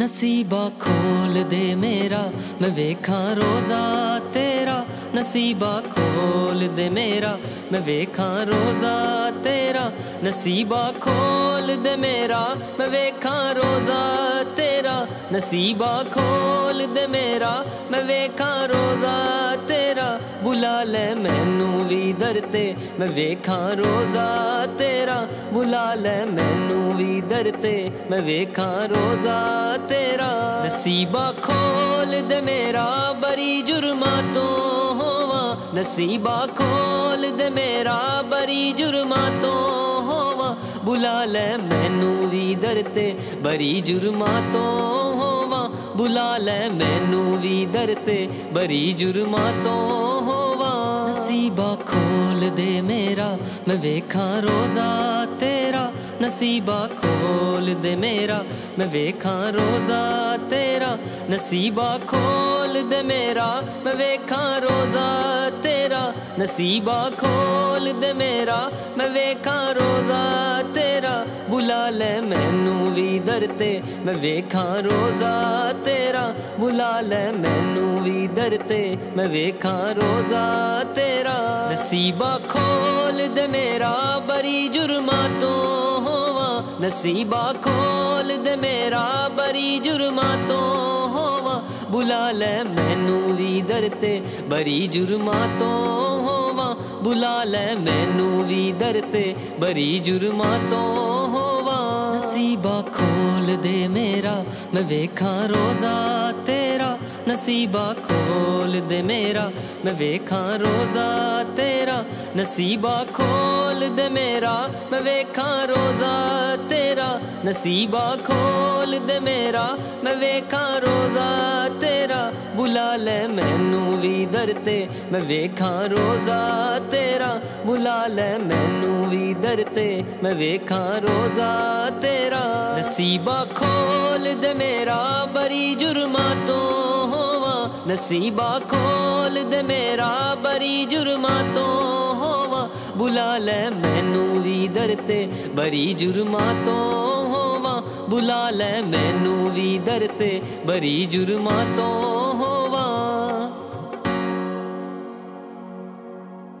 नसीबा खोल दे मेरा, मैं वेखां रोजा तेरा। नसीबा खोल दे मेरा, मैं वेखां रोजा तेरा। नसीबा खोल दे मेरा, मैं वेखां रोजा तेरा। नसीबा खोल दे मेरा, मैं वेखां रोजा तेरा। बुला ले मैनू भी दरते, मैं वेखां रोजा तेरा। बुला ले मैनू भी दरते, मैं वेखां रोजा तेरा। नसीबा खोल दे मेरा, बरी जुर्मा तो होवा। नसीबा खोल दे मेरा, बरी जुर्मा तो होवा। बुला ले मैनू भी दरते, बरी जुर्मा तो होवा। बुला ले मैनू भी दरते, बरी जुर्मा तो होवा। नसीबा खोल दे मेरा, मैं वेखां रोजा तेरा। नसीबा खोल दे मेरा, मैं वेखां रोजा तेरा। नसीबा खोल दे मेरा, मैं वेखां रोजा तेरा। नसीबा खोल दे मेरा, मैं वेखां रोजा तेरा। बुला ले मैनू भी दरते, मैं वेखां रोजा तेरा। बुला ले मैनू भी दरते, मैं वेखां रोजा तेरा। नसीबा खोल दे मेरा, बरी जुर्मा तो होवा। नसीबा खोल दे मेरा, बरी जुर्मा तो होवा। बुला ले मैनू भी दरते, बरी जुर्मा तो होवा। बुला ले मैनू भी दरते, बरी जुर्मा तो होवा। नसीबा खोल दे मेरा, मैं वेखां रोजा तेरा। नसीबा खोल दे मेरा, मैं वेखां रोजा तेरा। नसीबा खोल दे मेरा, मैं वेखां रोजा तेरा। नसीबा खोल दे मेरा, मैं वेखां रोजा तेरा। बुला ले मैनू भी दरते, मैं वेखां रोजा तेरा। बुला ले मैनू भी दरते, मैं वेखां रोजा तेरा। नसीबा खोल दे मेरा, बरी जुर्मा तो होवा। नसीबा खोल दे मेरा, बरी जुर्मा तो होवा। बुला ले मैनू भी दरते, बरी जुर्मा तो होवा। बुला ले मैनू भी दरते, बरी जुर्मा तो